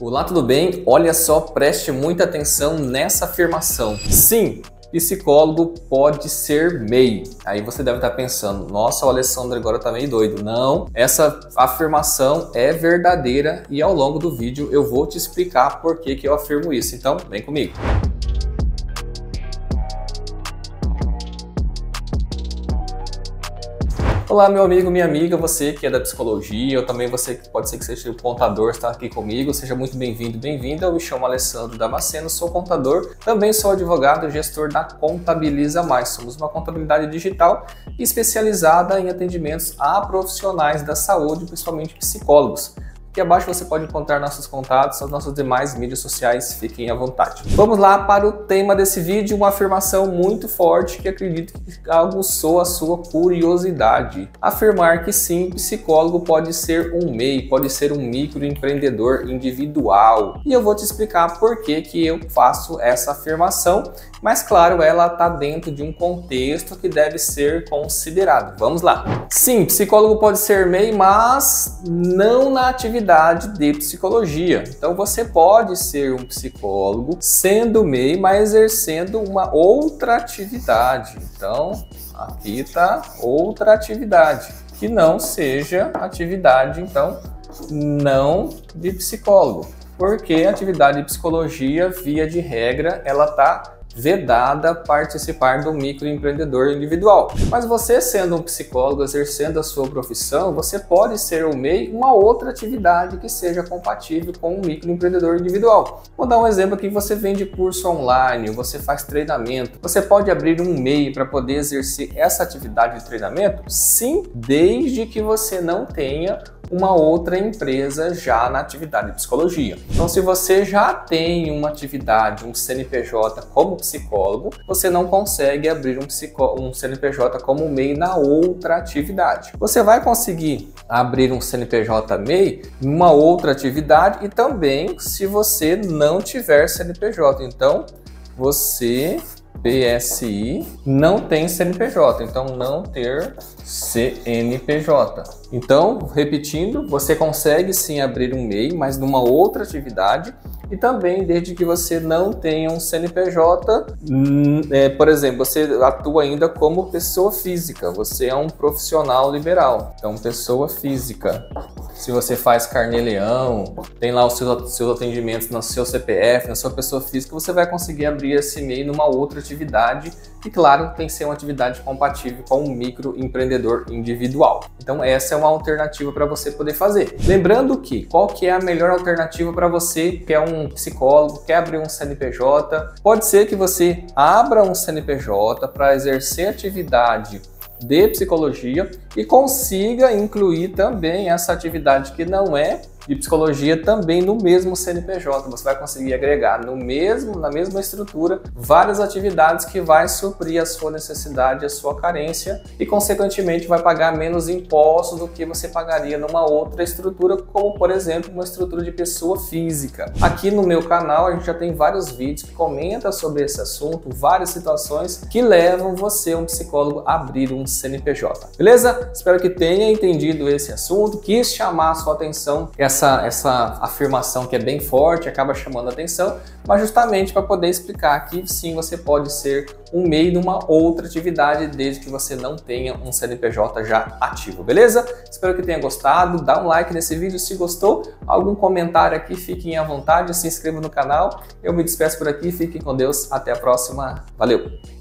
Olá, tudo bem? Olha só, preste muita atenção nessa afirmação. Sim, psicólogo pode ser MEI. Aí você deve estar pensando, nossa, o Alessandro agora tá meio doido. Não, essa afirmação é verdadeira e ao longo do vídeo eu vou te explicar por que eu afirmo isso. Então, vem comigo. Olá, meu amigo, minha amiga, você que é da psicologia, ou também você que pode ser que seja o contador, está aqui comigo, seja muito bem-vindo, bem-vinda. Eu me chamo Alessandro Damasceno, sou contador, também sou advogado, gestor da Contabiliza Mais. Somos uma contabilidade digital especializada em atendimentos a profissionais da saúde, principalmente psicólogos. Aqui abaixo você pode encontrar nossos contatos, as nossas demais mídias sociais, fiquem à vontade. Vamos lá para o tema desse vídeo, uma afirmação muito forte que acredito que aguçou a sua curiosidade. Afirmar que sim, psicólogo pode ser um MEI, pode ser um microempreendedor individual. E eu vou te explicar por que eu faço essa afirmação, mas claro, ela está dentro de um contexto que deve ser considerado. Vamos lá. Sim, psicólogo pode ser MEI, mas não na atividade de psicologia. Então você pode ser um psicólogo sendo MEI, mas exercendo uma outra atividade. Então aqui está outra atividade que não seja atividade, então não de psicólogo, porque a atividade de psicologia, via de regra, ela está vedada participar do microempreendedor individual. Mas você sendo um psicólogo, exercendo a sua profissão, você pode ser um MEI, uma outra atividade que seja compatível com um microempreendedor individual. Vou dar um exemplo aqui, você vende curso online, você faz treinamento, você pode abrir um MEI para poder exercer essa atividade de treinamento? Sim, desde que você não tenha uma outra empresa já na atividade de psicologia. Então, se você já tem uma atividade, um CNPJ como psicólogo, você não consegue abrir um CNPJ como MEI na outra atividade. Você vai conseguir abrir um CNPJ MEI numa outra atividade e também se você não tiver CNPJ. Então, você... PSI não tem CNPJ, então não ter CNPJ. Então, repetindo, você consegue sim abrir um MEI, mas numa outra atividade e também desde que você não tenha um CNPJ, por exemplo, você atua ainda como pessoa física, você é um profissional liberal, então pessoa física. Se você faz carnê-leão, tem lá os seus atendimentos no seu CPF, na sua pessoa física, você vai conseguir abrir esse MEI numa outra atividade e, claro, tem que ser uma atividade compatível com um microempreendedor individual. Então, essa é uma alternativa para você poder fazer. Lembrando que, qual que é a melhor alternativa para você que é um psicólogo, quer abrir um CNPJ? Pode ser que você abra um CNPJ para exercer atividade de psicologia e consiga incluir também essa atividade que não é de psicologia também no mesmo CNPJ. Você vai conseguir agregar na mesma estrutura várias atividades que vai suprir a sua necessidade, a sua carência e consequentemente vai pagar menos impostos do que você pagaria numa outra estrutura, como por exemplo uma estrutura de pessoa física. Aqui no meu canal a gente já tem vários vídeos que comentam sobre esse assunto, várias situações que levam você, um psicólogo, a abrir um CNPJ. Beleza? Espero que tenha entendido esse assunto, quis chamar a sua atenção. Essa afirmação que é bem forte acaba chamando a atenção, mas justamente para poder explicar que sim, você pode ser um MEI numa outra atividade desde que você não tenha um CNPJ já ativo, beleza? Espero que tenha gostado, dá um like nesse vídeo se gostou, algum comentário aqui, fiquem à vontade, se inscreva no canal, eu me despeço por aqui, fiquem com Deus, até a próxima, valeu!